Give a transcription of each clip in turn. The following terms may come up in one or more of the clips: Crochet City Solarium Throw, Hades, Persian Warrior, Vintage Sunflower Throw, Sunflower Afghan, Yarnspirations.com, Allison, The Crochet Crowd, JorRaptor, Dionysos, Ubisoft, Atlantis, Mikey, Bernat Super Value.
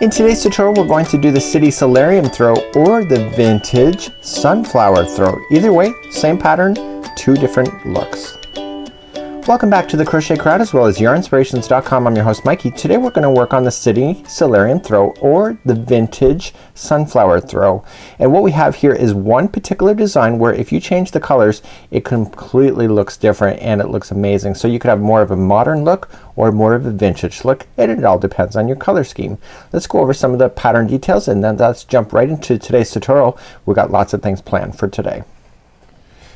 In today's tutorial, we're going to do the City Solarium Throw or the Vintage Sunflower Throw. Either way, same pattern, two different looks. Welcome back to The Crochet Crowd as well as Yarnspirations.com. I'm your host Mikey. Today we're going to work on the City Solarium Throw or the Vintage Sunflower Throw. And what we have here is one particular design where if you change the colors it completely looks different and it looks amazing. So you could have more of a modern look or more of a vintage look, and it all depends on your color scheme. Let's go over some of the pattern details and then let's jump right into today's tutorial. We've got lots of things planned for today.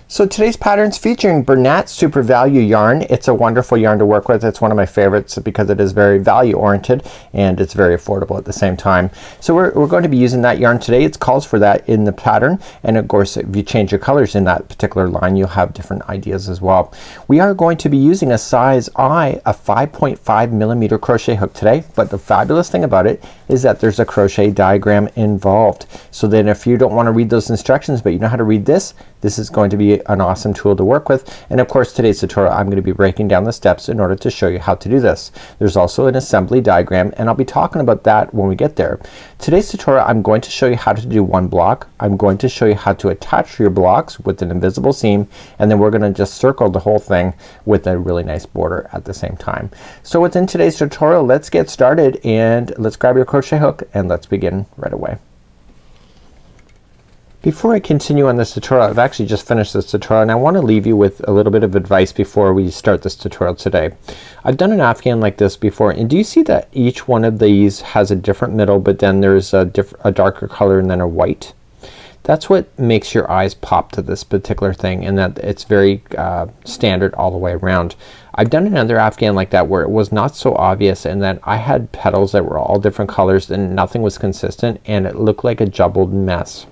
So today's pattern's featuring Bernat Super Value yarn. It's a wonderful yarn to work with. It's one of my favorites because it is very value oriented and it's very affordable at the same time. So we're going to be using that yarn today. It calls for that in the pattern, and of course if you change your colors in that particular line you'll have different ideas as well. We are going to be using a size I, a 5.5 millimeter crochet hook today, but the fabulous thing about it is that there's a crochet diagram involved. So then if you don't want to read those instructions but you know how to read this, this is going to be an awesome tool to work with. And of course today's tutorial I'm going to be breaking down the steps in order to show you how to do this. There's also an assembly diagram and I'll be talking about that when we get there. Today's tutorial I'm going to show you how to do one block. I'm going to show you how to attach your blocks with an invisible seam, and then we're going to just circle the whole thing with a really nice border at the same time. So within today's tutorial let's get started and let's grab your crochet hook and let's begin right away. Before I continue on this tutorial, I've actually just finished this tutorial and I want to leave you with a little bit of advice before we start this tutorial today. I've done an afghan like this before, and do you see that each one of these has a different middle but then there's a darker color and then a white? That's what makes your eyes pop to this particular thing, and that it's very standard all the way around. I've done another afghan like that where it was not so obvious, and then I had petals that were all different colors and nothing was consistent and it looked like a jumbled mess.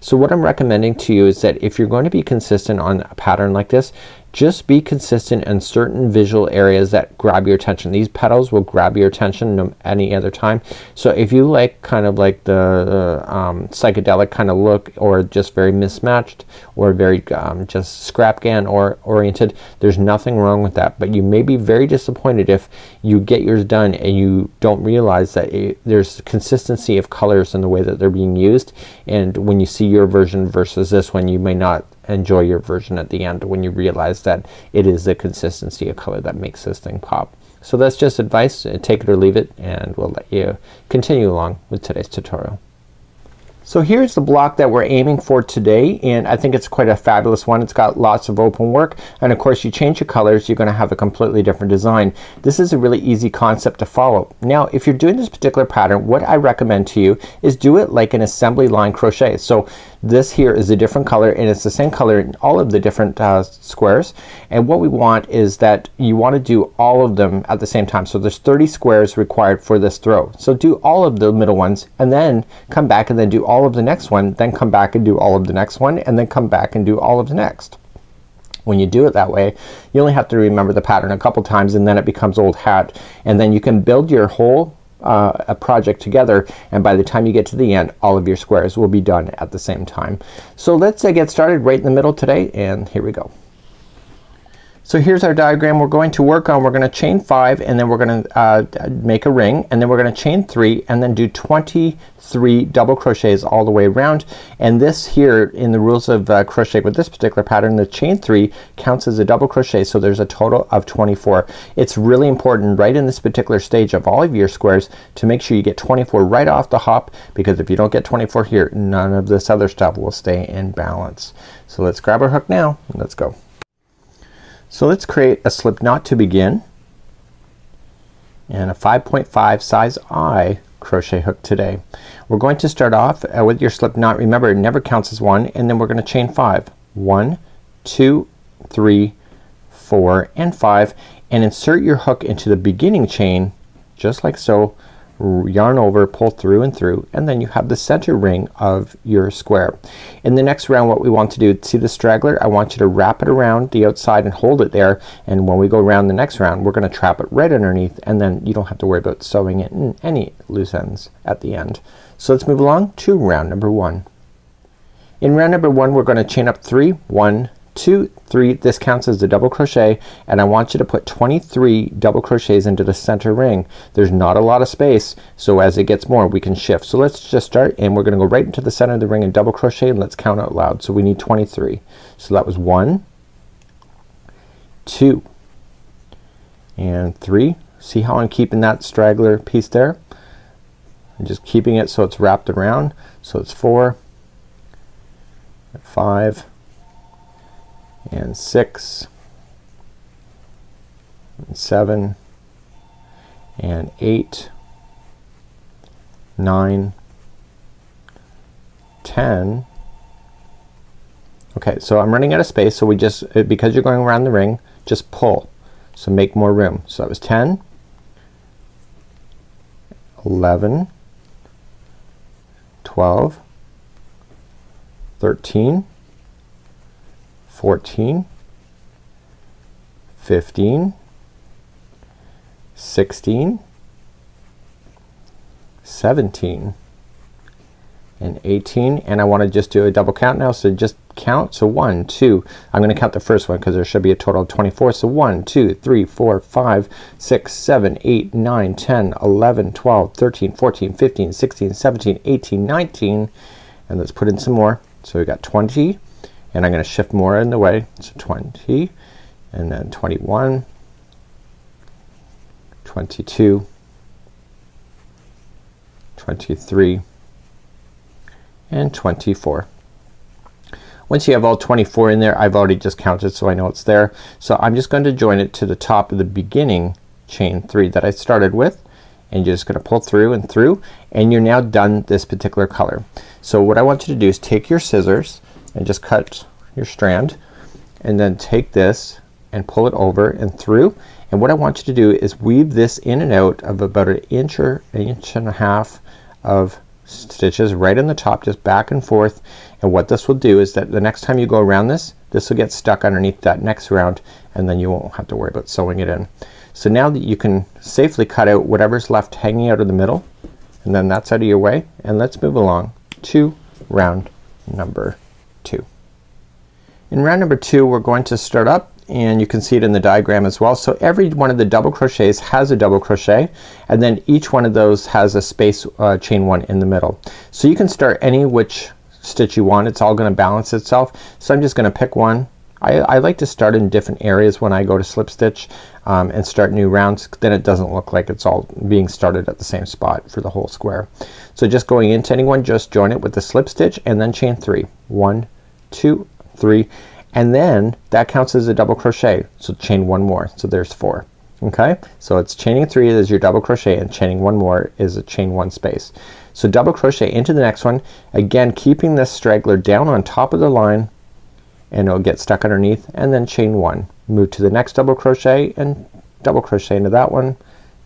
So what I'm recommending to you is that if you're going to be consistent on a pattern like this, just be consistent in certain visual areas that grab your attention. These petals will grab your attention no any other time. So if you like kind of like the psychedelic kind of look, or just very mismatched, or very just scrapgan or oriented, there's nothing wrong with that. But you may be very disappointed if you get yours done and you don't realize that there's consistency of colors in the way that they're being used. And when you see your version versus this one, you may not enjoy your version at the end when you realize that it is the consistency of color that makes this thing pop. So that's just advice. Take it or leave it, and we'll let you continue along with today's tutorial. So here's the block that we're aiming for today, and I think it's quite a fabulous one. It's got lots of open work, and of course you change your colors you're gonna have a completely different design. This is a really easy concept to follow. Now if you're doing this particular pattern, what I recommend to you is do it like an assembly line crochet. So this here is a different color and it's the same color in all of the different squares, and what we want is that you want to do all of them at the same time. So there's 30 squares required for this throw. So do all of the middle ones and then come back and then do all of the next one, then come back and do all of the next one, and then come back and do all of the next. When you do it that way you only have to remember the pattern a couple times and then it becomes old hat, and then you can build your whole a project together, and by the time you get to the end all of your squares will be done at the same time. So let's get started right in the middle today, and here we go. So here's our diagram we're going to work on. We're gonna chain 5 and then we're gonna make a ring, and then we're gonna chain 3 and then do 23 double crochets all the way around. And this here in the rules of crochet with this particular pattern, the chain 3 counts as a double crochet, so there's a total of 24. It's really important right in this particular stage of all of your squares to make sure you get 24 right off the hop, because if you don't get 24 here none of this other stuff will stay in balance. So let's grab our hook now and let's go. So let's create a slip knot to begin, and a 5.5 size I crochet hook today. We're going to start off with your slip knot. Remember it never counts as one, and then we're gonna chain 5. 1, 2, 3, 4 and 5, and insert your hook into the beginning chain just like so. Yarn over, pull through, and then you have the center ring of your square. In the next round what we want to do, see the straggler, I want you to wrap it around the outside and hold it there, and when we go around the next round we're gonna trap it right underneath, and then you don't have to worry about sewing it in any loose ends at the end. So let's move along to round number 1. In round number 1 we're gonna chain up 3, 1, 2, 3, this counts as a double crochet, and I want you to put 23 double crochets into the center ring. There's not a lot of space, so as it gets more we can shift. So let's just start, and we're gonna go right into the center of the ring and double crochet, and let's count out loud. So we need 23. So that was 1, 2, and 3. See how I'm keeping that straggler piece there? I'm just keeping it so it's wrapped around. So it's 4 and 5 and 6 and 7 and 8 9 10. Okay, so I'm running out of space, so we just, because you're going around the ring, just pull. So make more room. So that was 10 11 12 13 14 15 16 17 and 18, and I want to just do a double count now, so just count. So 1, 2, I'm gonna count the first one because there should be a total of 24. So 1 2 3 4 5 6 7 8 9 10 11 12 13 14 15 16 17 18 19, and let's put in some more. So we got 20, and I'm gonna shift more in the way. So 20 and then 21, 22, 23, and 24. Once you have all 24 in there, I've already just counted, so I know it's there. So I'm just going to join it to the top of the beginning chain 3 that I started with, and you're just gonna pull through, and you're now done this particular color. So what I want you to do is take your scissors and just cut your strand, and then take this and pull it over and through, and what I want you to do is weave this in and out of about an inch or an inch and a half of stitches right in the top, just back and forth. And what this will do is that the next time you go around this, this will get stuck underneath that next round, and then you won't have to worry about sewing it in. So now that you can safely cut out whatever's left hanging out of the middle, and then that's out of your way, and let's move along to round number 2. In round number 2 we're going to start up, and you can see it in the diagram as well. So every one of the double crochets has a double crochet, and then each one of those has a space chain 1 in the middle. So you can start any which stitch you want, it's all gonna balance itself. So I'm just gonna pick one. I like to start in different areas when I go to slip stitch and start new rounds, then it doesn't look like it's all being started at the same spot for the whole square. So just going into any one, just join it with the slip stitch and then chain 3. 1 2 3, and then that counts as a double crochet, so chain 1 more. So there's 4. Okay, so it's chaining 3 is your double crochet, and chaining 1 more is a chain 1 space. So double crochet into the next one, again keeping this straggler down on top of the line, and it'll get stuck underneath, and then chain 1. Move to the next double crochet and double crochet into that one,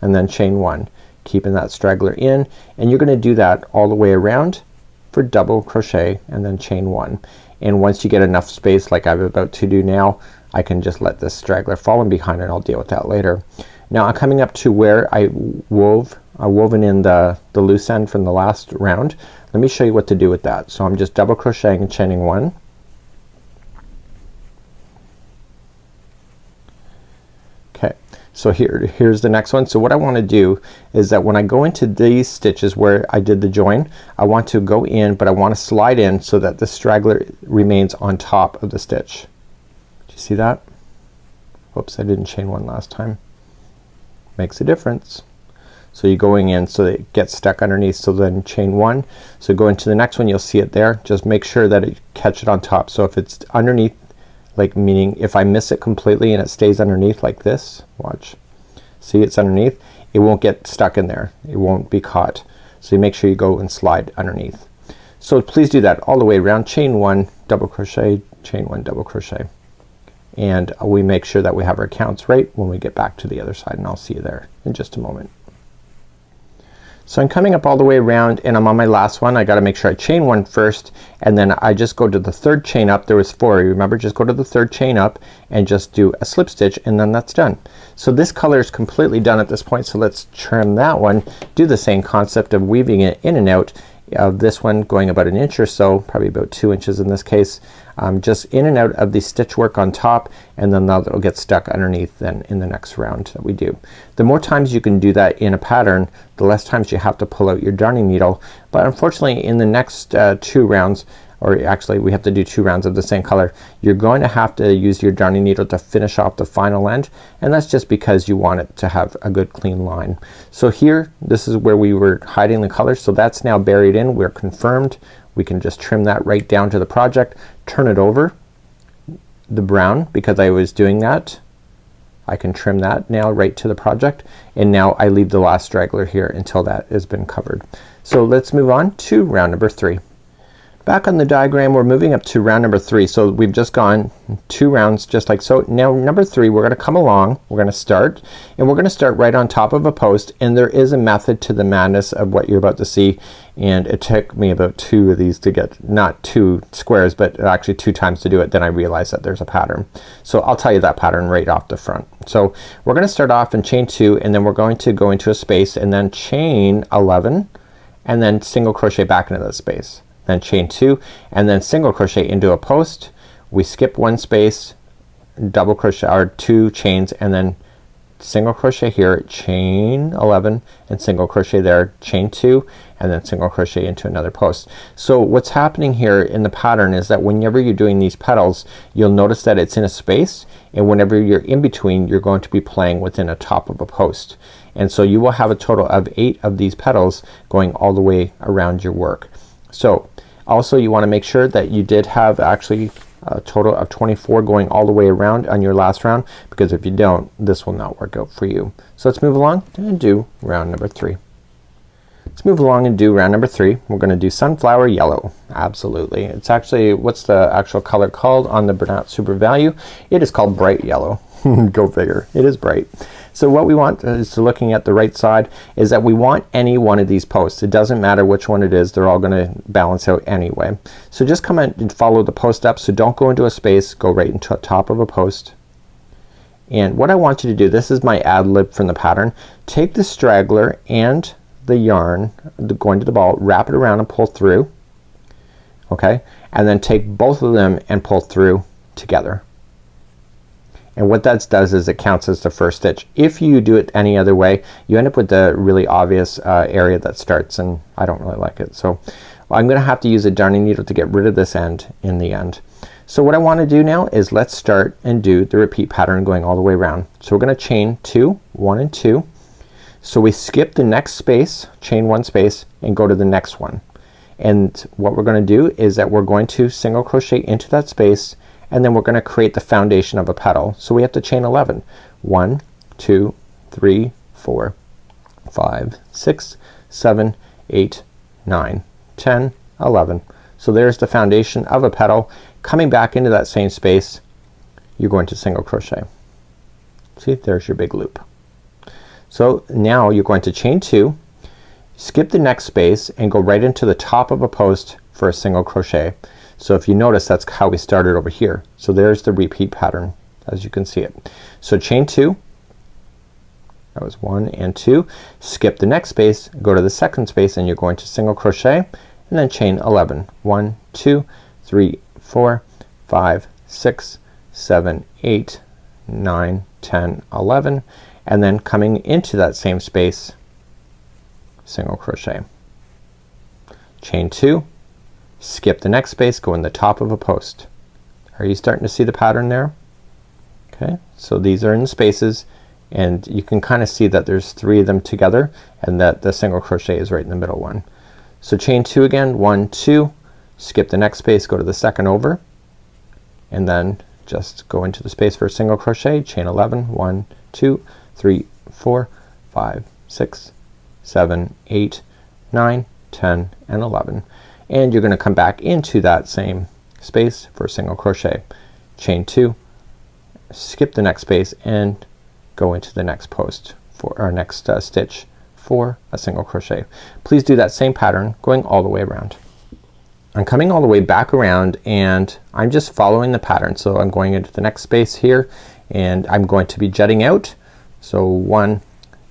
and then chain 1, keeping that straggler in, and you're gonna do that all the way around for double crochet and then chain 1. And once you get enough space like I'm about to do now, I can just let this straggler fall in behind, and I'll deal with that later. Now I'm coming up to where I woven in the loose end from the last round. Let me show you what to do with that. So I'm just double crocheting and chaining 1, okay. So here's the next one. So what I want to do is that when I go into these stitches where I did the join, I want to go in, but I want to slide in so that the straggler remains on top of the stitch. Do you see that? Oops, I didn't chain 1 last time. Makes a difference. So you're going in so that it gets stuck underneath, so then chain 1. So go into the next one, you'll see it there. Just make sure that it catch it on top. So if it's underneath, like meaning if I miss it completely and it stays underneath like this, watch, see it's underneath, it won't get stuck in there, it won't be caught. So you make sure you go and slide underneath. So please do that all the way around, chain 1, double crochet, chain 1, double crochet, and we make sure that we have our counts right when we get back to the other side, and I'll see you there in just a moment. So I'm coming up all the way around, and I'm on my last one. I gotta make sure I chain 1 first, and then I just go to the third chain up. There was 4, remember, just go to the third chain up and just do a slip stitch, and then that's done. So this color is completely done at this point, so let's trim that one. Do the same concept of weaving it in and out, this one going about 1 inch or so, probably about 2 inches in this case, just in and out of the stitch work on top, and then that'll get stuck underneath then in the next round that we do. The more times you can do that in a pattern, the less times you have to pull out your darning needle, but unfortunately in the next two rounds, or actually we have to do 2 rounds of the same color, you're going to have to use your darning needle to finish off the final end, and that's just because you want it to have a good clean line. So here, this is where we were hiding the color, so that's now buried in. We're confirmed. We can just trim that right down to the project, turn it over. The brown, because I was doing that, I can trim that now right to the project, and now I leave the last straggler here until that has been covered. So let's move on to round number 3. Back on the diagram, we're moving up to round number 3. So we've just gone 2 rounds just like so. Now number 3, we're gonna come along, we're gonna start, and we're gonna start right on top of a post, and there is a method to the madness of what you're about to see, and it took me about 2 of these to get, not 2 squares, but actually 2 times to do it, then I realized that there's a pattern. So I'll tell you that pattern right off the front. So we're gonna start off and chain 2, and then we're going to go into a space and then chain 11, and then single crochet back into that space. Then chain 2, and then single crochet into a post. We skip 1 space, double crochet, or 2 chains, and then single crochet here, chain 11, and single crochet there, chain 2, and then single crochet into another post. So what's happening here in the pattern is that whenever you're doing these petals, you'll notice that it's in a space, and whenever you're in between, you're going to be playing within a top of a post. And so you will have a total of 8 of these petals going all the way around your work. So also you want to make sure that you did have actually a total of 24 going all the way around on your last round, because if you don't, this will not work out for you. So let's move along and do round number 3. Let's move along and do round number 3. We're gonna do sunflower yellow. Absolutely. It's actually, what's the actual color called on the Bernat Super Value? It is called bright yellow. Go figure. It is bright. So what we want is, to looking at the right side, is that we want any one of these posts. It doesn't matter which one it is, they're all gonna balance out anyway. So just come in and follow the post up, so don't go into a space, go right into the top of a post. And what I want you to do, this is my ad lib from the pattern, take the straggler and the yarn going to the ball, wrap it around and pull through, okay, and then take both of them and pull through together. And what that does is it counts as the first stitch. If you do it any other way, you end up with the really obvious area that starts, and I don't really like it. So I'm gonna have to use a darning needle to get rid of this end in the end. So what I want to do now is let's start and do the repeat pattern going all the way around. So we're gonna chain 2, 1 and 2. So we skip the next space, chain 1 space, and go to the next one. And what we're gonna do is that we're going to single crochet into that space, and then we're gonna create the foundation of a petal. So we have to chain 11. 1, 2, 3, 4, 5, 6, 7, 8, 9, 10, 11. So there's the foundation of a petal. Coming back into that same space, you're going to single crochet. See, there's your big loop. So now you're going to chain 2, skip the next space, and go right into the top of a post for a single crochet. So if you notice, that's how we started over here. So there's the repeat pattern as you can see it. So chain 2, that was 1 and 2, skip the next space, go to the second space, and you're going to single crochet, and then chain 11. 1, 2, 3, 4, 5, 6, 7, 8, 9, 10, 11, and then coming into that same space, single crochet. Chain 2, skip the next space, go in the top of a post. Are you starting to see the pattern there? Okay, so these are in spaces, and you can kinda see that there's 3 of them together, and that the single crochet is right in the middle one. So chain 2 again, 1, 2, skip the next space, go to the second over, and then just go into the space for a single crochet, chain 11, 1, 2, 3, 4, 5, 6, 7, 8, 9, 10, and 11. And you're gonna come back into that same space for a single crochet. Chain 2, skip the next space, and go into the next post for our next stitch for a single crochet. Please do that same pattern going all the way around. I'm coming all the way back around, and I'm just following the pattern. So I'm going into the next space here, and I'm going to be jutting out. So 1,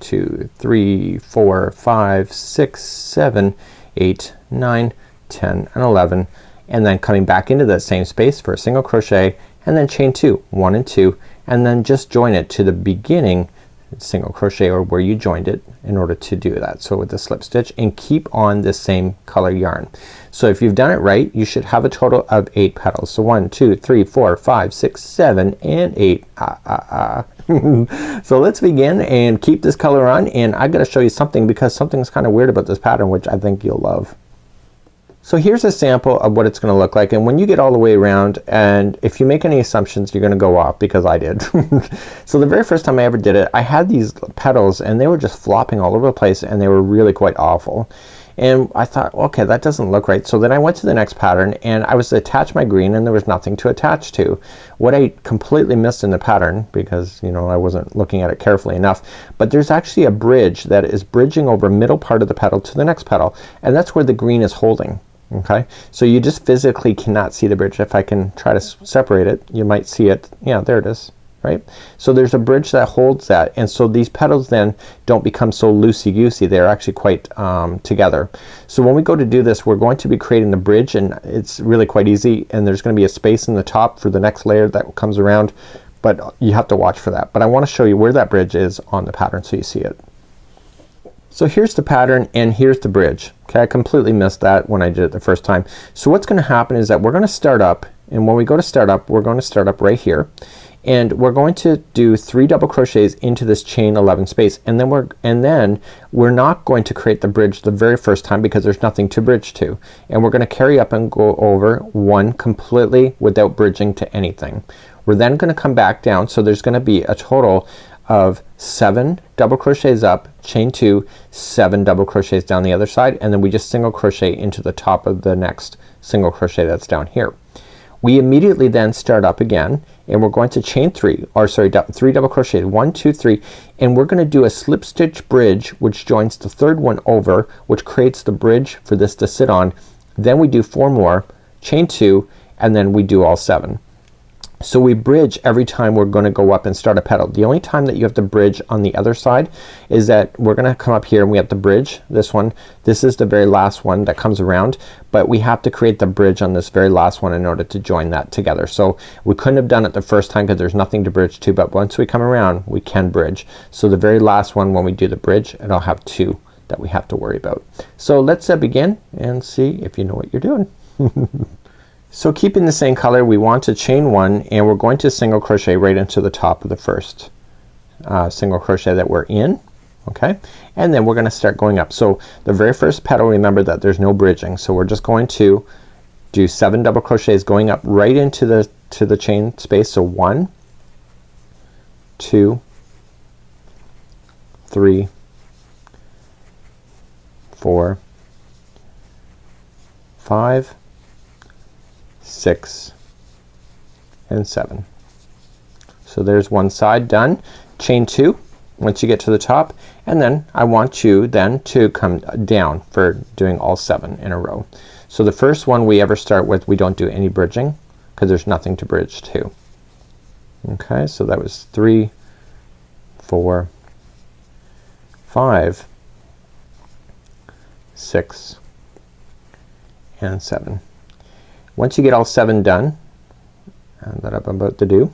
2, 3, 4, 5, 6, 7, 8, 9, 10, and 11, and then coming back into that same space for a single crochet and then chain 2, 1 and 2, and then just join it to the beginning single crochet or where you joined it in order to do that. So with the slip stitch, and keep on the same color yarn. So if you've done it right, you should have a total of 8 petals. So 1, 2, 3, 4, 5, 6, 7, and 8. So let's begin and keep this color on, and I've got to show you something because something's kinda weird about this pattern which I think you'll love. So here's a sample of what it's gonna look like, and when you get all the way around, and if you make any assumptions you're gonna go off, because I did. So the very first time I ever did it, I had these petals and they were just flopping all over the place and they were really quite awful. And I thought, okay, that doesn't look right. So then I went to the next pattern and I was to attach my green and there was nothing to attach to. What I completely missed in the pattern, because you know I wasn't looking at it carefully enough, but there's actually a bridge that is bridging over middle part of the petal to the next petal, and that's where the green is holding. Okay, so you just physically cannot see the bridge. If I can try to separate it, you might see it. Yeah, there it is, right? So there's a bridge that holds that, and so these petals then don't become so loosey-goosey. They're actually quite together. So when we go to do this, we're going to be creating the bridge, and it's really quite easy, and there's gonna be a space in the top for the next layer that comes around, but you have to watch for that. But I wanna show you where that bridge is on the pattern so you see it. So here's the pattern and here's the bridge. Okay, I completely missed that when I did it the first time. So what's gonna happen is that we're gonna start up, and when we go to start up, we're gonna start up right here, and we're going to do 3 double crochets into this chain 11 space, and then we're not going to create the bridge the very first time because there's nothing to bridge to, and we're gonna carry up and go over 1 completely without bridging to anything. We're then gonna come back down, so there's gonna be a total of 7 double crochets up, chain 2, 7 double crochets down the other side, and then we just single crochet into the top of the next single crochet that's down here. We immediately then start up again, and we're going to chain 3 double crochet, 1, 2, 3, and we're gonna do a slip stitch bridge which joins the third one over, which creates the bridge for this to sit on. Then we do 4 more, chain 2, and then we do all 7. So we bridge every time we're gonna go up and start a petal. The only time that you have to bridge on the other side is that we're gonna come up here and we have to bridge this one. This is the very last one that comes around, but we have to create the bridge on this very last one in order to join that together. So we couldn't have done it the first time because there's nothing to bridge to, but once we come around we can bridge. So the very last one, when we do the bridge, it'll have 2 that we have to worry about. So let's begin and see if you know what you're doing. So keeping the same color, we want to chain 1, and we're going to single crochet right into the top of the first single crochet that we're in. Okay, and then we're gonna start going up. So the very first petal, remember that there's no bridging, so we're just going to do 7 double crochets going up right into the chain space. So 1, 2, 3, 4, 5, 6, and 7. So there's one side done. Chain 2 once you get to the top, and then I want you then to come down for doing all 7 in a row. So the first one we ever start with, we don't do any bridging because there's nothing to bridge to. Okay, so that was 3, 4, 5, 6, and 7. Once you get all 7 done, and that I'm about to do,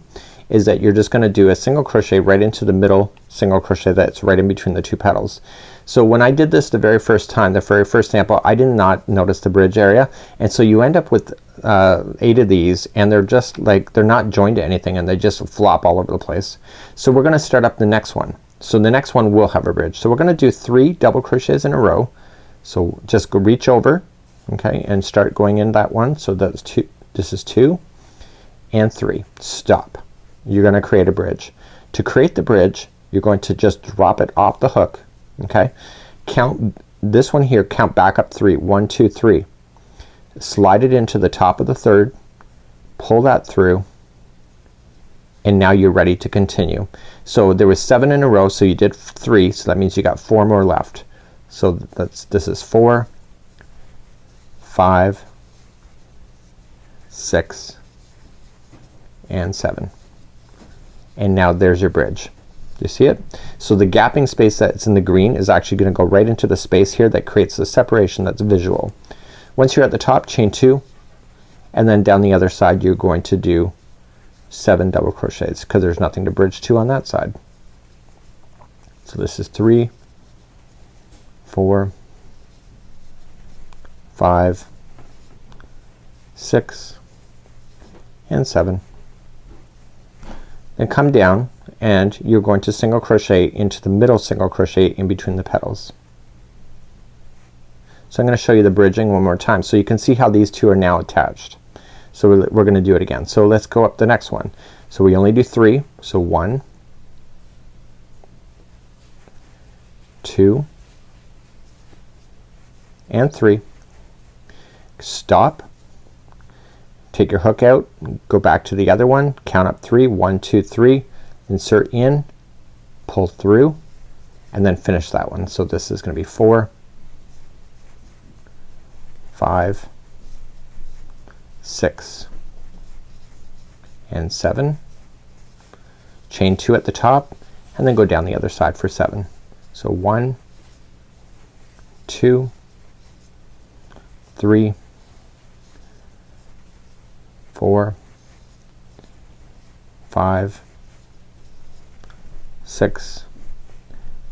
is that you're just gonna do a single crochet right into the middle single crochet that's right in between the 2 petals. So when I did this the very first time, the very first sample, I did not notice the bridge area, and so you end up with 8 of these, and they're just like, they're not joined to anything and they just flop all over the place. So we're gonna start up the next one. So the next one will have a bridge. So we're gonna do 3 double crochets in a row. So just go reach over, okay, and start going in that one. So that's 2, this is 2 and 3. Stop. You're gonna create a bridge. To create the bridge, you're going to just drop it off the hook, okay? Count this one here, count back up 3. 1, 2, 3. Slide it into the top of the third, pull that through, and now you're ready to continue. So there was 7 in a row, so you did 3, so that means you got 4 more left. So that's, this is 4, 5, 6, and 7. And now there's your bridge. Do you see it? So the gapping space that's in the green is actually gonna go right into the space here that creates the separation that's visual. Once you're at the top, chain 2 and then down the other side you're going to do 7 double crochets because there's nothing to bridge to on that side. So this is 3, 4, 5, 6, and 7. Then come down and you're going to single crochet into the middle single crochet in between the petals. So I'm gonna show you the bridging one more time so you can see how these two are now attached. So we're gonna do it again. So let's go up the next one. So we only do 3. So 1, 2, and 3. Stop, take your hook out, go back to the other one, count up 3, 1, 2, 3, insert in, pull through, and then finish that one. So this is gonna be 4, 5, 6, and 7. Chain 2 at the top and then go down the other side for 7. So 1, 2, 3, 4, 5, 6,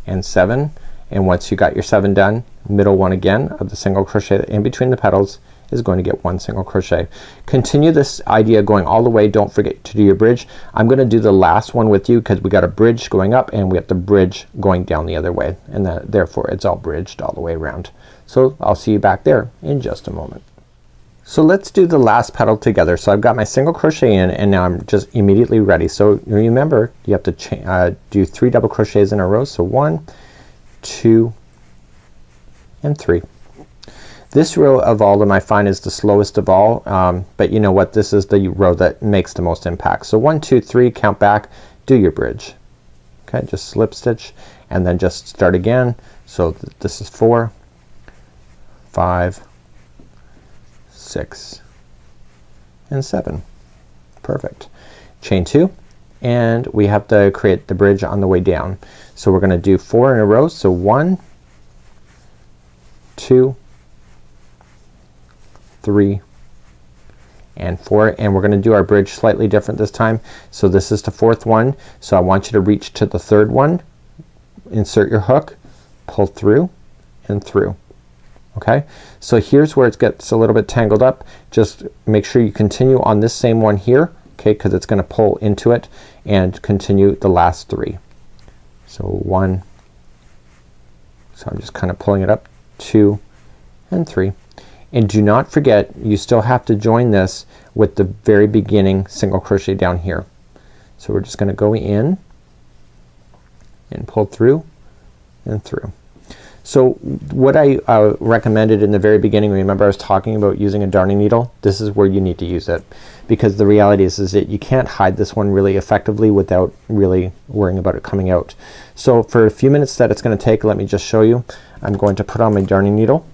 and 7. And once you got your 7 done, middle one again of the single crochet in between the petals is going to get 1 single crochet. Continue this idea going all the way. Don't forget to do your bridge. I'm gonna do the last one with you because we got a bridge going up and we have the bridge going down the other way and therefore it's all bridged all the way around. So I'll see you back there in just a moment. So let's do the last petal together. So I've got my single crochet in and now I'm just immediately ready. So remember you have to do 3 double crochets in a row. So 1, 2, and 3. This row of all of them I find is the slowest of all but you know what, this is the row that makes the most impact. So 1, 2, 3, count back, do your bridge. Okay, just slip stitch and then just start again. So this is 4, 5, 6, and 7. Perfect. Chain 2 and we have to create the bridge on the way down. So we're gonna do 4 in a row. So 1, 2, 3, and 4 and we're gonna do our bridge slightly different this time. So this is the 4th one. So I want you to reach to the 3rd one, insert your hook, pull through and through. Okay, so here's where it gets a little bit tangled up. Just make sure you continue on this same one here, okay, because it's gonna pull into it and continue the last 3. So 1, so I'm just kinda pulling it up, 2, and 3. And do not forget you still have to join this with the very beginning single crochet down here. So we're just gonna go in and pull through and through. So what I recommended in the very beginning, remember I was talking about using a darning needle? This is where you need to use it because the reality is that you can't hide this one really effectively without really worrying about it coming out. So for a few minutes that it's gonna take, let me just show you. I'm going to put on my darning needle.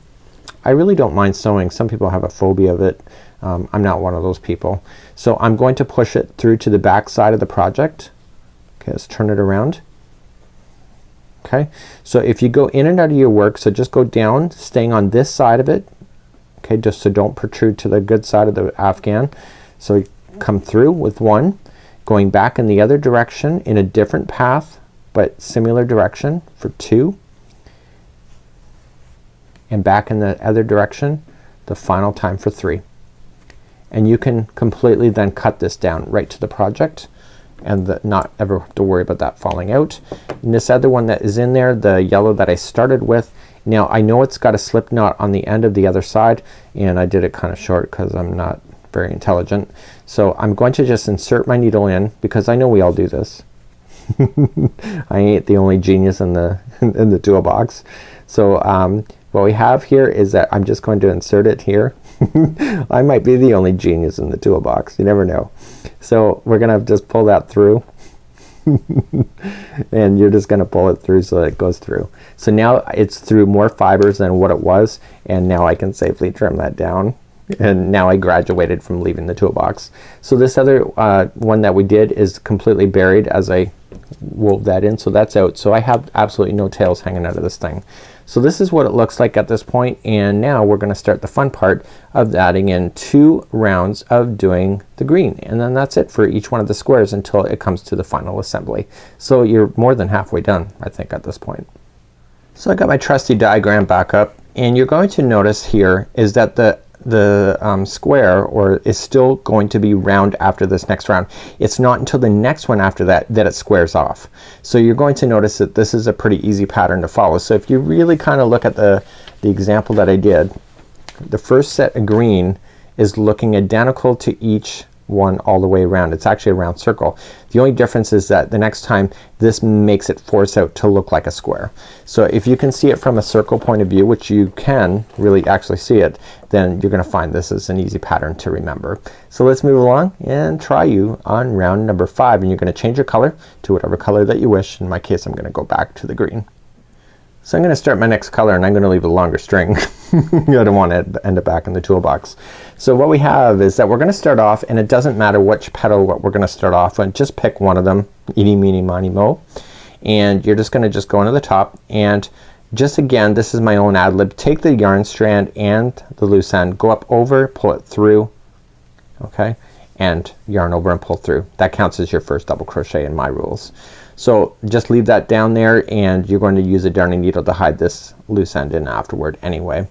I really don't mind sewing. Some people have a phobia of it. I'm not one of those people. So I'm going to push it through to the back side of the project. Okay, let's turn it around. Okay, so if you go in and out of your work, so just go down staying on this side of it, okay, just so don't protrude to the good side of the afghan. So come through with 1, going back in the other direction in a different path but similar direction for 2 and back in the other direction the final time for 3. And you can completely then cut this down right to the project and not ever have to worry about that falling out. And this other one that is in there, the yellow that I started with, now I know it's got a slip knot on the end of the other side and I did it kinda short because I'm not very intelligent. So I'm going to just insert my needle in because I know we all do this. I ain't the only genius in the toolbox. So what we have here is that I'm just going to insert it here. I might be the only genius in the toolbox, you never know. So we're gonna just pull that through and you're just gonna pull it through so that it goes through. So now it's through more fibers than what it was and now I can safely trim that down and now I graduated from leaving the toolbox. So this other one that we did is completely buried as I wove that in, so that's out. So I have absolutely no tails hanging out of this thing. So this is what it looks like at this point, and now we're gonna start the fun part of adding in 2 rounds of doing the green, and then that's it for each one of the squares until it comes to the final assembly. So you're more than halfway done, I think, at this point. So I got my trusty diagram back up, and you're going to notice here is that the square is still going to be round after this next round. It's not until the next one after that that it squares off. So you're going to notice that this is a pretty easy pattern to follow. So if you really kinda look at the example that I did, the first set of green is looking identical to each one all the way around. It's actually a round circle. The only difference is that the next time this makes it force out to look like a square. So if you can see it from a circle point of view, which you can really actually see it, then you're gonna find this is an easy pattern to remember. So let's move along and try you on round number 5, and you're gonna change your color to whatever color that you wish. In my case, I'm gonna go back to the green. So I'm gonna start my next color, and I'm gonna leave a longer string. I don't want to end up back in the toolbox. So what we have is that we're gonna start off, and it doesn't matter which petal what we're gonna start off on, just pick one of them, eeny, meeny, miny, moe. And you're just gonna go into the top, and just again, this is my own ad lib, take the yarn strand and the loose end, go up over, pull it through, okay, and yarn over and pull through. That counts as your first double crochet in my rules. So just leave that down there, and you're going to use a darning needle to hide this loose end in afterward anyway.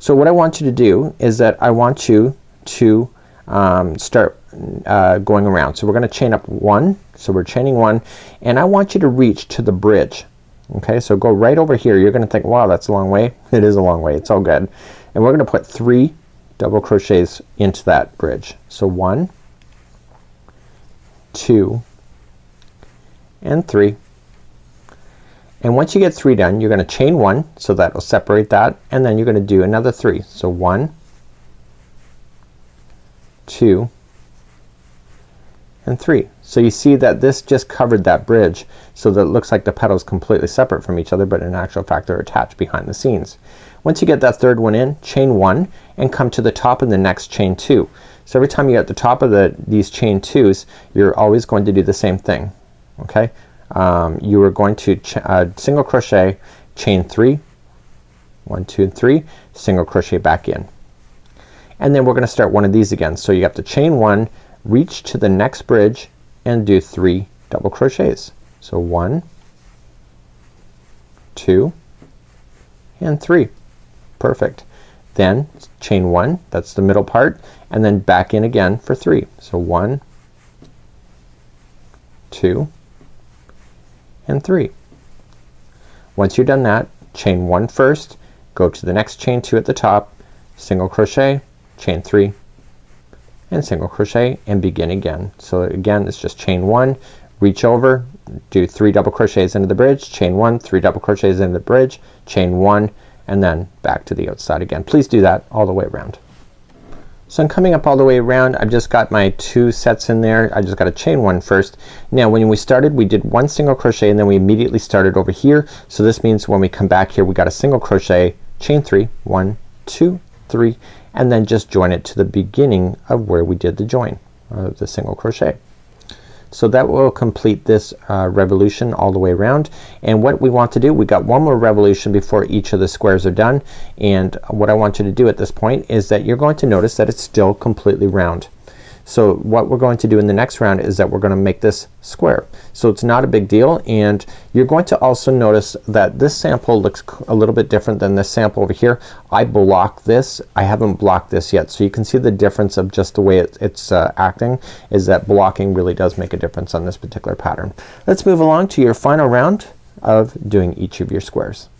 So what I want you to do is that I want you to start going around. So we're gonna chain up 1. So we're chaining 1, and I want you to reach to the bridge. Okay, so go right over here. You're gonna think, wow, that's a long way. It is a long way, it's all good. And we're gonna put 3 double crochets into that bridge. So 1, 2, and 3. And once you get 3 done, you're gonna chain 1, so that will separate that, and then you're gonna do another 3. So 1, 2, and 3. So you see that this just covered that bridge, so that it looks like the petals completely separate from each other, but in actual fact they're attached behind the scenes. Once you get that 3rd one in, chain 1 and come to the top of the next chain 2. So every time you're at the top of these chain 2s, you're always going to do the same thing. Okay, you are going to single crochet, chain 3, 1, 2, and 3, single crochet back in. And then we're gonna start one of these again. So you have to chain 1, reach to the next bridge, and do 3 double crochets. So 1, 2, and 3. Perfect. Then chain 1, that's the middle part, and then back in again for 3. So 1, 2, and 3. Once you're done that, chain 1 first, go to the next chain 2 at the top, single crochet, chain 3, and single crochet, and begin again. So again, it's just chain 1, reach over, do 3 double crochets into the bridge, chain 1, 3 double crochets into the bridge, chain 1, and then back to the outside again. Please do that all the way around. So I'm coming up all the way around. I've just got my 2 sets in there. I just gotta chain 1 first. Now when we started, we did 1 single crochet, and then we immediately started over here. So this means when we come back here, we got a single crochet, chain 3, 1, 2, 3, and then just join it to the beginning of where we did the join, or the single crochet. So that will complete this revolution all the way around. And what we want to do, we got 1 more revolution before each of the squares are done, and what I want you to do at this point is that you're going to notice that it's still completely round. So what we're going to do in the next round is that we're gonna make this square. So it's not a big deal, and you're going to also notice that this sample looks a little bit different than this sample over here. I block this. I haven't blocked this yet, so you can see the difference of just the way it's acting, is that blocking really does make a difference on this particular pattern. Let's move along to your final round of doing each of your squares.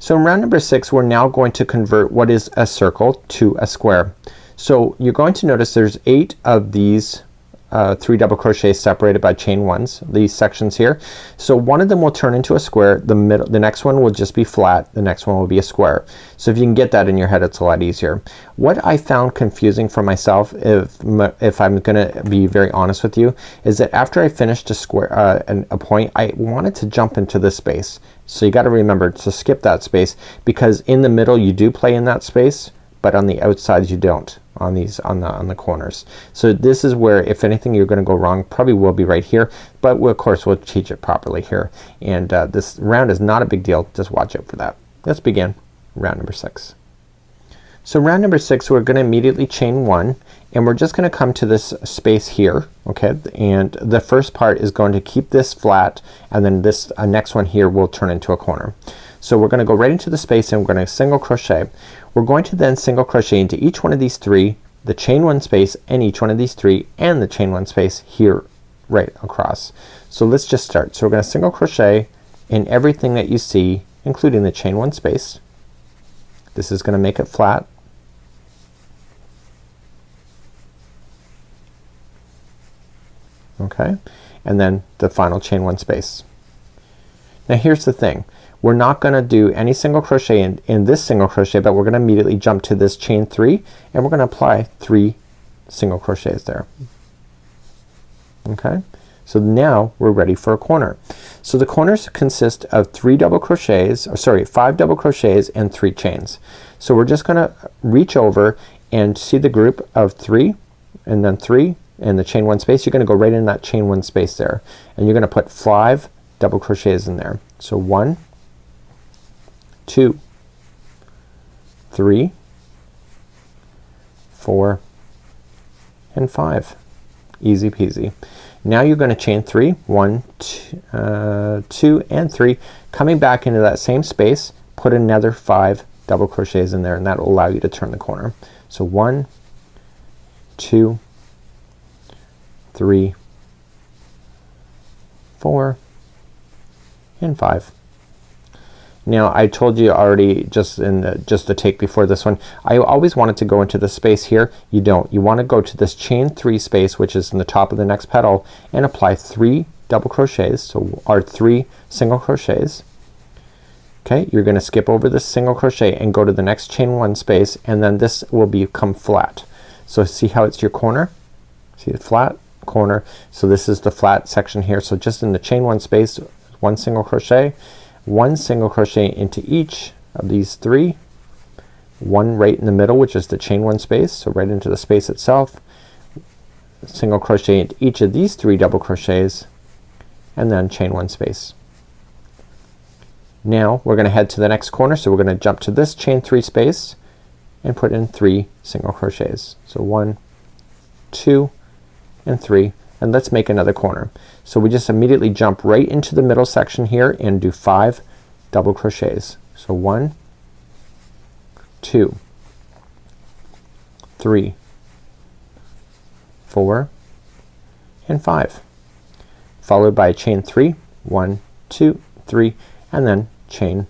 So in round number 6, we're now going to convert what is a circle to a square. So you're going to notice there's 8 of these 3 double crochets separated by chain 1s, these sections here. So one of them will turn into a square, the next one will just be flat, the next one will be a square. So if you can get that in your head, it's a lot easier. What I found confusing for myself, if I'm gonna be very honest with you, is that after I finished a square, a point, I wanted to jump into this space. So you gotta remember to skip that space, because in the middle you do play in that space, but on the outsides you don't, on these on the corners. So this is where if anything you're gonna go wrong, probably will be right here, but we'll, of course we'll teach it properly here. And this round is not a big deal, just watch out for that. Let's begin round number 6. So round number 6 we're gonna immediately chain 1 and we're just gonna come to this space here, okay, and the first part is going to keep this flat, and then this next one here will turn into a corner. So we're gonna go right into the space and we're gonna single crochet. We're going to then single crochet into each one of these 3, the chain 1 space, and each one of these 3, and the chain 1 space here right across. So let's just start. So we're gonna single crochet in everything that you see, including the chain 1 space. This is gonna make it flat. Okay, and then the final chain 1 space. Now here's the thing. We're not gonna do any single crochet in this single crochet, but we're gonna immediately jump to this chain 3 and we're gonna apply 3 single crochets there. Okay, so now we're ready for a corner. So the corners consist of 3 double crochets, or sorry, 5 double crochets and 3 chains. So we're just gonna reach over and see the group of 3 and then 3 and the chain 1 space. You're gonna go right in that chain 1 space there, and you're gonna put 5 double crochets in there. So 1, 2, 3, 4, and 5. Easy peasy. Now you're gonna chain 3, 1, 2, and 3. Coming back into that same space, put another 5 double crochets in there, and that will allow you to turn the corner. So 1, 2, 3, 4, and 5. Now I told you already just in the, take before this one, I always wanted to go into the space here. You don't. You wanna go to this chain 3 space, which is in the top of the next petal, and apply 3 double crochets, so or 3 single crochets. Okay, you're gonna skip over this single crochet and go to the next chain 1 space, and then this will become flat. So see how it's your corner? See the flat corner. So this is the flat section here. So just in the chain 1 space, 1 single crochet, 1 single crochet into each of these 3, 1 right in the middle, which is the chain 1 space, so right into the space itself, single crochet into each of these 3 double crochets, and then chain 1 space. Now we're gonna head to the next corner, so we're gonna jump to this chain 3 space and put in 3 single crochets. So 1, 2, and 3, and let's make another corner. So we just immediately jump right into the middle section here and do 5 double crochets. So 1, 2, 3, 4, and 5. Followed by a chain 3, 1, 2, 3, and then chain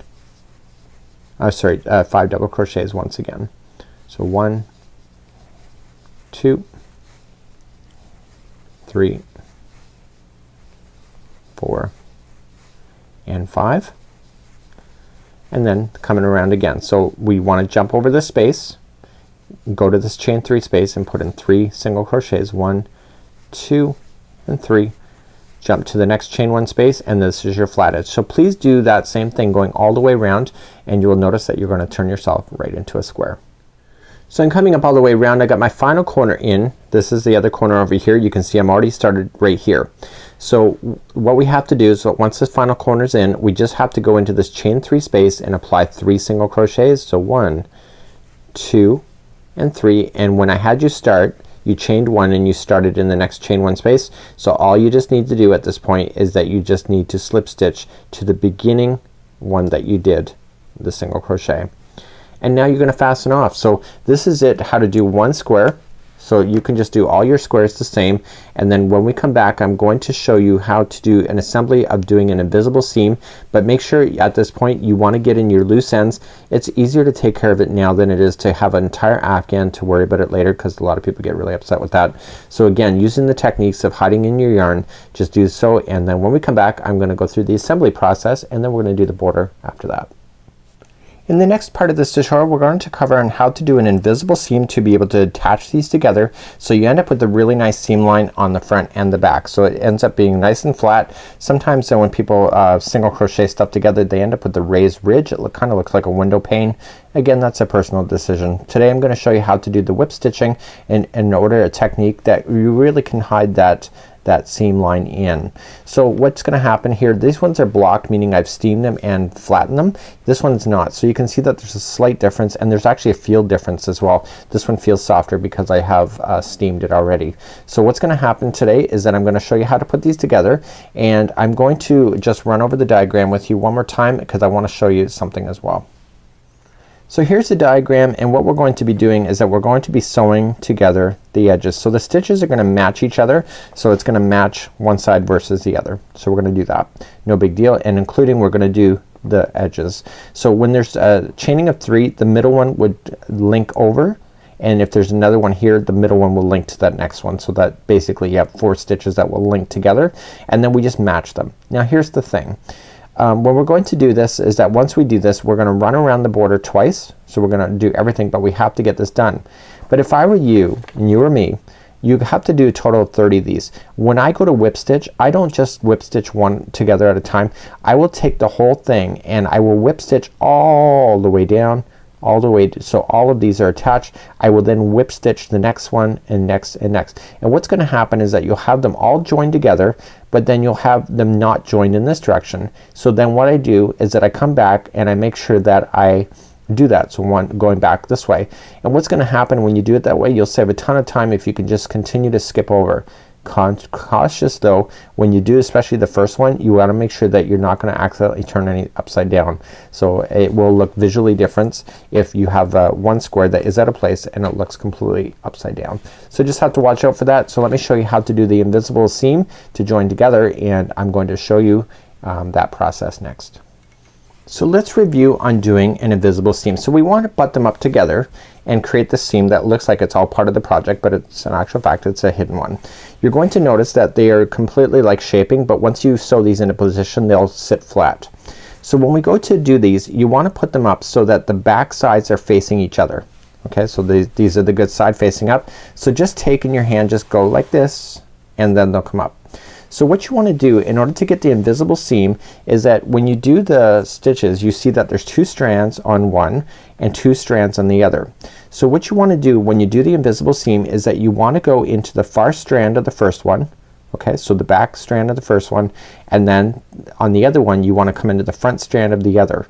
5 double crochets once again. So 1, 2, 3, 4, and 5, and then coming around again. So we wanna jump over this space, go to this chain 3 space and put in 3 single crochets, 1, 2, and 3, jump to the next chain 1 space, and this is your flat edge. So please do that same thing going all the way around, and you will notice that you're gonna turn yourself right into a square. So I'm coming up all the way around. I got my final corner in. This is the other corner over here. You can see I'm already started right here. So what we have to do is once this final corner's in, we just have to go into this chain 3 space and apply 3 single crochets. So 1, 2, and 3, and when I had you start, you chained 1 and you started in the next chain 1 space. So all you just need to do at this point is that you just need to slip stitch to the beginning one that you did the single crochet. And now you're gonna fasten off. So this is it, how to do one square. So you can just do all your squares the same, and then when we come back I'm going to show you how to do an assembly of doing an invisible seam, but make sure at this point you wanna get in your loose ends. It's easier to take care of it now than it is to have an entire afghan to worry about it later, because a lot of people get really upset with that. So again, using the techniques of hiding in your yarn, just do so, and then when we come back I'm gonna go through the assembly process, and then we're gonna do the border after that. In the next part of this tutorial we're going to cover on how to do an invisible seam to be able to attach these together so you end up with a really nice seam line on the front and the back. So it ends up being nice and flat. Sometimes when people single crochet stuff together they end up with the raised ridge. It kind of looks like a window pane. Again, that's a personal decision. Today I'm going to show you how to do the whip stitching in order, a technique that you really can hide that seam line in. So what's gonna happen here, these ones are blocked, meaning I've steamed them and flattened them. This one's not. So you can see that there's a slight difference and there's actually a feel difference as well. This one feels softer because I have steamed it already. So what's gonna happen today is that I'm gonna show you how to put these together and I'm going to just run over the diagram with you one more time because I wanna show you something as well. So here's the diagram and what we're going to be doing is that we're going to be sewing together the edges. So the stitches are gonna match each other. So it's gonna match one side versus the other. So we're gonna do that. No big deal, and including we're gonna do the edges. So when there's a chaining of three, the middle one would link over, and if there's another one here the middle one will link to that next one. So that basically you have four stitches that will link together and then we just match them. Now here's the thing. What we're going to do this is that once we do this we're gonna run around the border twice. So we're gonna do everything, but we have to get this done. But if I were you and you were me, you have to do a total of 30 of these. When I go to whip stitch I don't just whip stitch one together at a time. I will take the whole thing and I will whip stitch all the way down, all the way, so all of these are attached. I will then whip stitch the next one and next and next. And what's gonna happen is that you'll have them all joined together, but then you'll have them not joined in this direction. So then what I do is that I come back and I make sure that I do that. So one going back this way, and what's gonna happen when you do it that way, you'll save a ton of time if you can just continue to skip over. Cautious though, when you do especially the first one, you want to make sure that you're not going to accidentally turn any upside down. So it will look visually different if you have one square that is out of place and it looks completely upside down. So just have to watch out for that. So let me show you how to do the invisible seam to join together, and I'm going to show you that process next. So let's review on doing an invisible seam. So we want to butt them up together and create the seam that looks like it's all part of the project, but it's in actual fact it's a hidden one. You're going to notice that they are completely like shaping, but once you sew these into position they'll sit flat. So when we go to do these you want to put them up so that the back sides are facing each other. Okay, so these are the good side facing up. So just take in your hand, just go like this and then they'll come up. So what you want to do in order to get the invisible seam is that when you do the stitches you see that there's two strands on one and two strands on the other. So what you want to do when you do the invisible seam is that you want to go into the far strand of the first one. Okay, so the back strand of the first one, and then on the other one you want to come into the front strand of the other,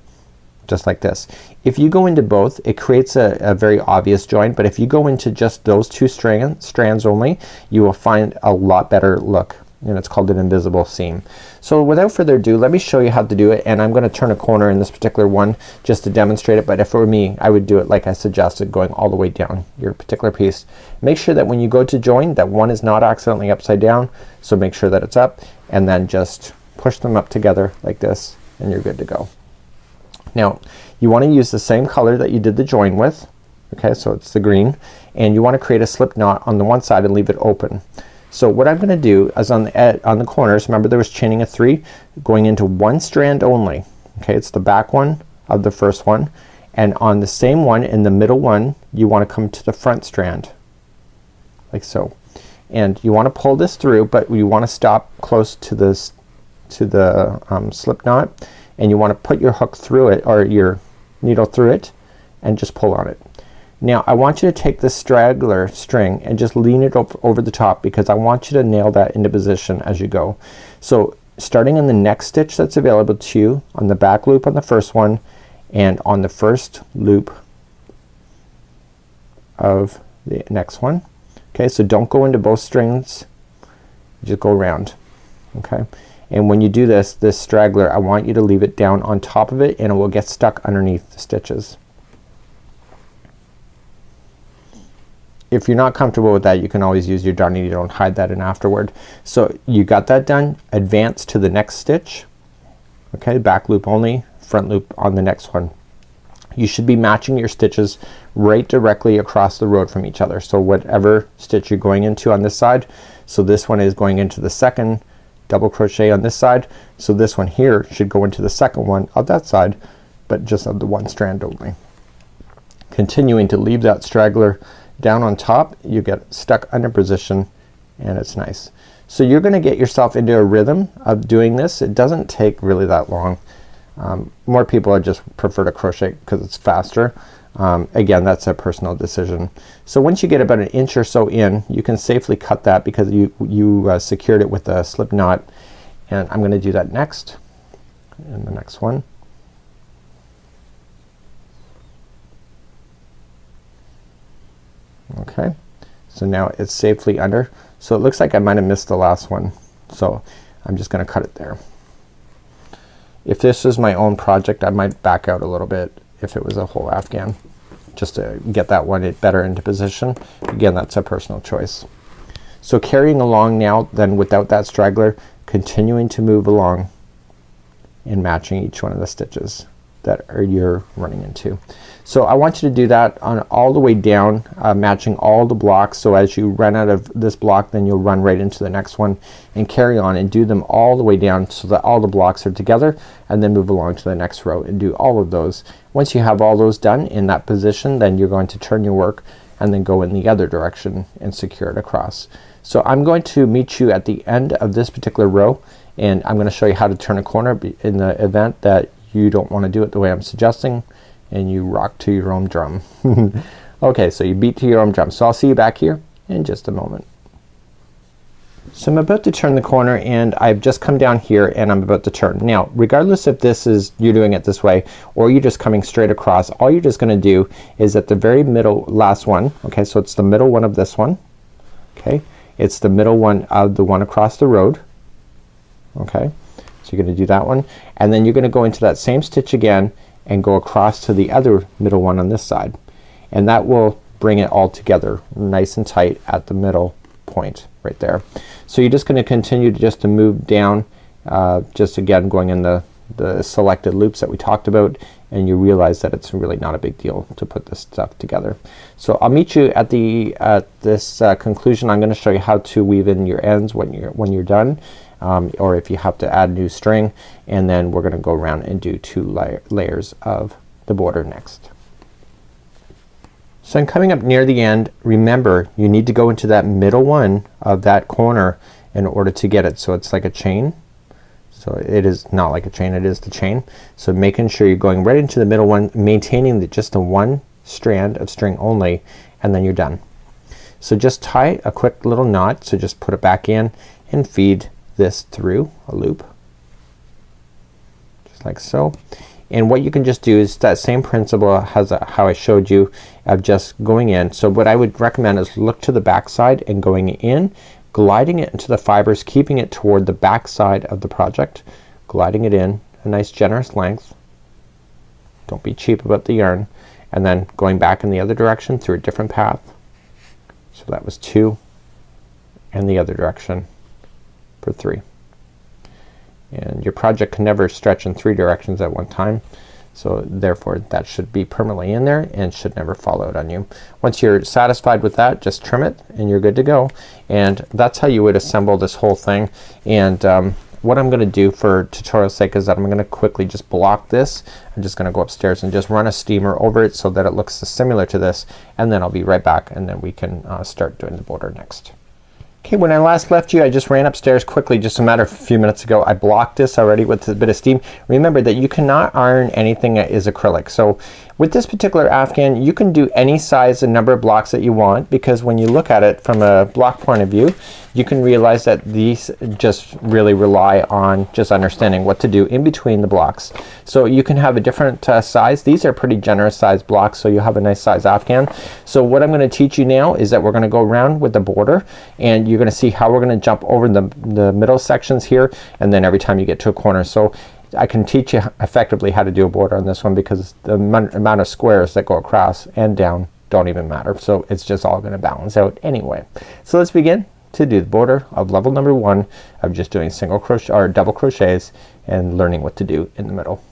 just like this. If you go into both it creates a very obvious join, but if you go into just those two strands only you will find a lot better look, and it's called an invisible seam. So without further ado let me show you how to do it, and I'm gonna turn a corner in this particular one just to demonstrate it, but if it were me I would do it like I suggested, going all the way down your particular piece. Make sure that when you go to join that one is not accidentally upside down, so make sure that it's up, and then just push them up together like this and you're good to go. Now you want to use the same color that you did the join with. Okay, so it's the green, and you want to create a slip knot on the one side and leave it open. So what I'm gonna do is on the corners, remember there was chaining of three going into one strand only. Okay, it's the back one of the first one, and on the same one in the middle one you want to come to the front strand like so, and you want to pull this through, but you want to stop close to this slip knot, and you want to put your hook through it or your needle through it and just pull on it. Now I want you to take this straggler string and just lean it over the top because I want you to nail that into position as you go. So starting in the next stitch that's available to you, on the back loop on the first one and on the first loop of the next one. Okay, so don't go into both strings, just go around. Okay, and when you do this straggler I want you to leave it down on top of it and it will get stuck underneath the stitches. If you're not comfortable with that you can always use your darning needle and hide that in afterward. So you got that done, advance to the next stitch. Okay, back loop only, front loop on the next one. You should be matching your stitches right directly across the road from each other. So whatever stitch you're going into on this side, so this one is going into the second double crochet on this side, so this one here should go into the second one of that side, but just of the one strand only. Continuing to leave that straggler down on top, you get stuck under position and it's nice. So you're gonna get yourself into a rhythm of doing this. It doesn't take really that long. More people are just prefer to crochet because it's faster. Again, that's a personal decision. So once you get about an inch or so in, you can safely cut that because you secured it with a slip knot. And I'm gonna do that next in the next one. Okay, so now it's safely under. So it looks like I might have missed the last one. So I'm just gonna cut it there. If this was my own project, I might back out a little bit if it was a whole afghan, just to get that one better into position. Again, that's a personal choice. So carrying along now then without that straggler, continuing to move along and matching each one of the stitches that you're running into. So I want you to do that on all the way down, matching all the blocks. So as you run out of this block, then you'll run right into the next one and carry on and do them all the way down so that all the blocks are together, and then move along to the next row and do all of those. Once you have all those done in that position, then you're going to turn your work and then go in the other direction and secure it across. So I'm going to meet you at the end of this particular row, and I'm gonna show you how to turn a corner in the event that you don't want to do it the way I'm suggesting and you rock to your own drum. Okay, so you beat to your own drum. So I'll see you back here in just a moment. So I'm about to turn the corner and I've just come down here and I'm about to turn. Now regardless if this is you're doing it this way or you're just coming straight across, all you're just gonna do is at the very middle last one, okay, so it's the middle one of this one, okay, it's the middle one of the one across the road, okay. So you're gonna do that one and then you're gonna go into that same stitch again and go across to the other middle one on this side, and that will bring it all together nice and tight at the middle point right there. So you're just gonna continue to just to move down, just again going in the selected loops that we talked about, and you realize that it's really not a big deal to put this stuff together. So I'll meet you at the this conclusion. I'm gonna show you how to weave in your ends when you're done. Or if you have to add new string, and then we're gonna go around and do two layers of the border next. So I'm coming up near the end. Remember you need to go into that middle one of that corner in order to get it. So it's like a chain. So it is not like a chain, it is the chain. So making sure you're going right into the middle one, maintaining just the one strand of string only, and then you're done. So just tie a quick little knot. So just put it back in and feed this through a loop just like so. And what you can just do is that same principle as how I showed you of just going in. So what I would recommend is look to the back side and going in, gliding it into the fibers, keeping it toward the back side of the project, gliding it in a nice generous length. Don't be cheap about the yarn, and then going back in the other direction through a different path. So that was two, and the other direction for three. And your project can never stretch in three directions at one time, so therefore that should be permanently in there and should never fall out on you. Once you're satisfied with that, just trim it and you're good to go. And that's how you would assemble this whole thing. And what I'm gonna do for tutorial's sake is that I'm gonna quickly just block this. I'm just gonna go upstairs and just run a steamer over it so that it looks similar to this, and then I'll be right back, and then we can start doing the border next. Okay, when I last left you, I just ran upstairs quickly, just a matter of a few minutes ago. I blocked this already with a bit of steam. Remember that you cannot iron anything that is acrylic. So with this particular afghan, you can do any size and number of blocks that you want, because when you look at it from a block point of view, you can realize that these just really rely on just understanding what to do in between the blocks. So you can have a different size. These are pretty generous sized blocks, so you'll have a nice size afghan. So what I'm gonna teach you now is that we're gonna go around with the border, and you're gonna see how we're gonna jump over the middle sections here, and then every time you get to a corner. So I can teach you effectively how to do a border on this one, because the amount of squares that go across and down don't even matter. So it's just all gonna balance out anyway. So let's begin to do the border of level number one of just doing single crochet or double crochets and learning what to do in the middle.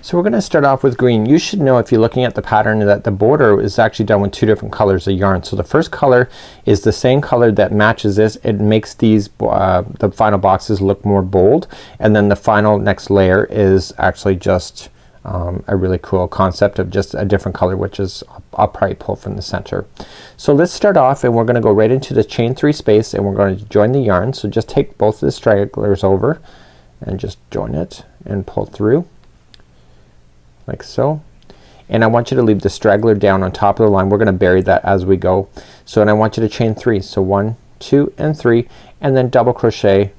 So we're gonna start off with green. You should know if you're looking at the pattern that the border is actually done with two different colors of yarn. So the first color is the same color that matches this. It makes these the final boxes look more bold, and then the final next layer is actually just a really cool concept of just a different color, which is I'll probably pull from the center. So let's start off, and we're gonna go right into the chain three space, and we're going to join the yarn. So just take both of the stragglers over and just join it and pull through like so. And I want you to leave the straggler down on top of the line. We're gonna bury that as we go. So, and I want you to chain three. So 1, 2, and 3, and then double crochet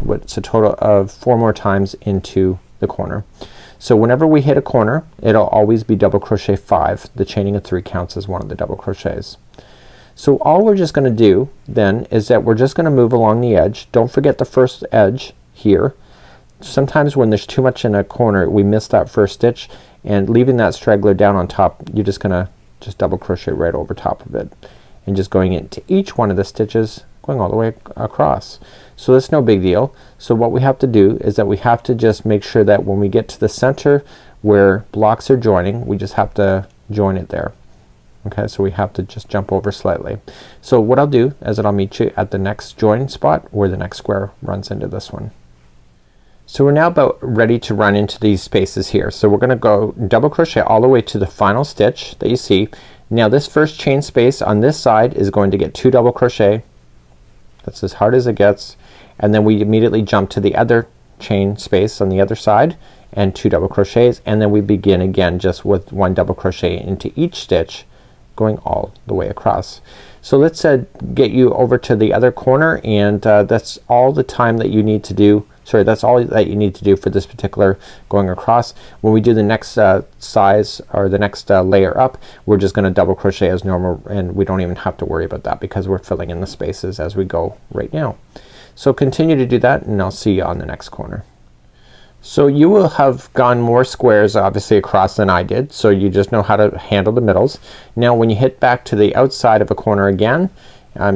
what's a total of 4 more times into the corner. So whenever we hit a corner, it'll always be double crochet 5. The chaining of 3 counts as one of the double crochets. So all we're just gonna do then is that we're just gonna move along the edge. Don't forget the first edge here. Sometimes when there's too much in a corner, we miss that first stitch, and leaving that straggler down on top, you're just gonna just double crochet right over top of it, and just going into each one of the stitches, going all the way across. So that's no big deal. So what we have to do is that we have to just make sure that when we get to the center where blocks are joining, we just have to join it there. Okay, so we have to just jump over slightly. So what I'll do is that I'll meet you at the next join spot where the next square runs into this one. So we're now about ready to run into these spaces here. So we're gonna go double crochet all the way to the final stitch that you see. Now this first chain space on this side is going to get 2 double crochet. That's as hard as it gets. And then we immediately jump to the other chain space on the other side and 2 double crochets, and then we begin again just with 1 double crochet into each stitch going all the way across. So let's get you over to the other corner, and that's all the time that you need to do. Sorry, that's all that you need to do for this particular going across. When we do the next size or the next layer up, we're just gonna double crochet as normal, and we don't even have to worry about that because we're filling in the spaces as we go right now. So continue to do that, and I'll see you on the next corner. So you will have gone more squares obviously across than I did, so you just know how to handle the middles. Now when you hit back to the outside of a corner again,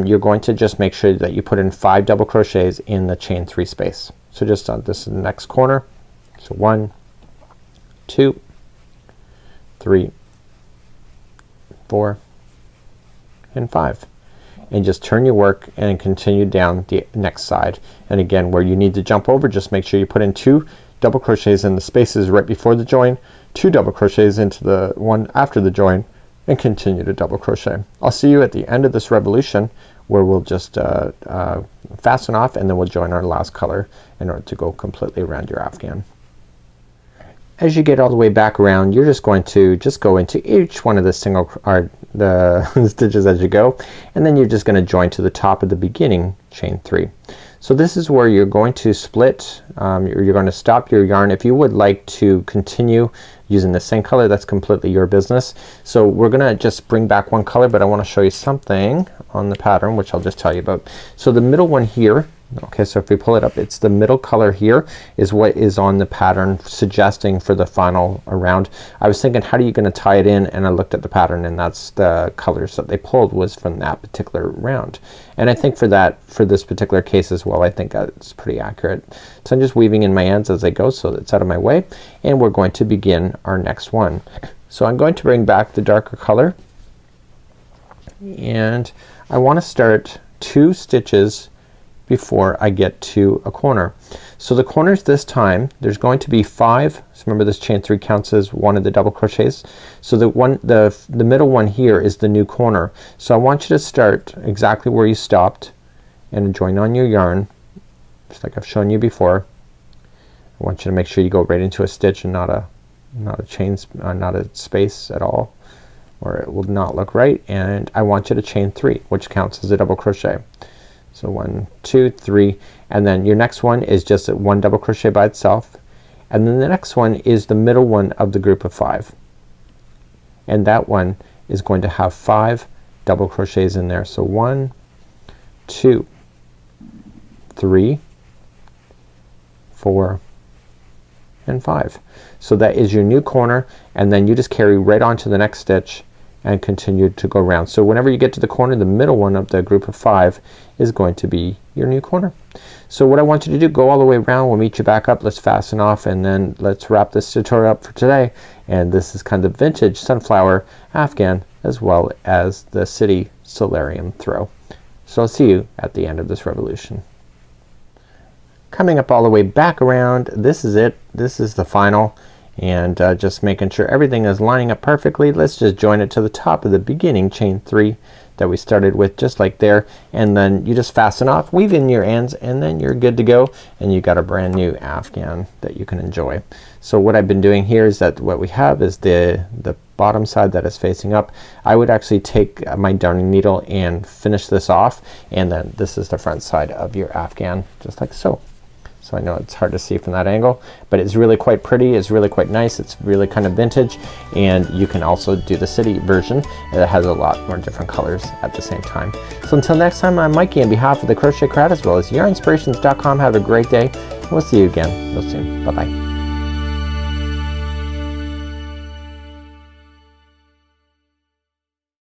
you're going to just make sure that you put in 5 double crochets in the chain 3 space. So just on this is the next corner. So 1, 2, 3, 4, and 5. And just turn your work and continue down the next side. And again, where you need to jump over, just make sure you put in 2 double crochets in the spaces right before the join, 2 double crochets into the one after the join, and continue to double crochet. I'll see you at the end of this revolution where we'll just fasten off, and then we'll join our last color in order to go completely around your afghan. As you get all the way back around, you're just going to just go into each one of the single or the stitches as you go, and then you're just gonna join to the top of the beginning chain 3. So this is where you're going to split, you're gonna stop your yarn. If you would like to continue using the same color, that's completely your business. So we're gonna just bring back one color, but I wanna show you something on the pattern which I'll just tell you about. So the middle one here, okay, so if we pull it up, it's the middle color here is what is on the pattern suggesting for the final round. I was thinking, how are you gonna tie it in? And I looked at the pattern, and that's the colors that they pulled was from that particular round. And I think for that, for this particular case as well, I think that's pretty accurate. So I'm just weaving in my ends as I go so that's out of my way, and we're going to begin our next one. So I'm going to bring back the darker color, and I wanna start 2 stitches before I get to a corner. So the corners this time, there's going to be 5. So remember this chain 3 counts as one of the double crochets. So the one, the middle one here is the new corner. So I want you to start exactly where you stopped and join on your yarn, just like I've shown you before. I want you to make sure you go right into a stitch and not a chain, not a space at all, or it will not look right. And I want you to chain 3, which counts as a double crochet. So 1, 2, 3, and then your next one is just 1 double crochet by itself, and then the next one is the middle one of the group of 5, and that one is going to have 5 double crochets in there. So 1, 2, 3, 4, and 5. So that is your new corner, and then you just carry right on to the next stitch and continue to go around. So whenever you get to the corner, the middle one of the group of 5 is going to be your new corner. So what I want you to do, go all the way around. We'll meet you back up. Let's fasten off, and then let's wrap this tutorial up for today. And this is kind of vintage sunflower afghan as well as the city solarium throw. So I'll see you at the end of this revolution. Coming up all the way back around, this is it. This is the final. and just making sure everything is lining up perfectly. Let's just join it to the top of the beginning chain 3 that we started with, just like there, and then you just fasten off, weave in your ends, and then you're good to go, and you got a brand new afghan that you can enjoy. So what I've been doing here is that what we have is the bottom side that is facing up. I would actually take my darning needle and finish this off, and then this is the front side of your afghan, just like so. So I know it's hard to see from that angle, but it's really quite pretty, it's really quite nice, it's really kind of vintage, and you can also do the city version that has a lot more different colors at the same time. So until next time, I'm Mikey on behalf of The Crochet Crowd as well as Yarnspirations.com. Have a great day, and we'll see you again real soon. Bye bye.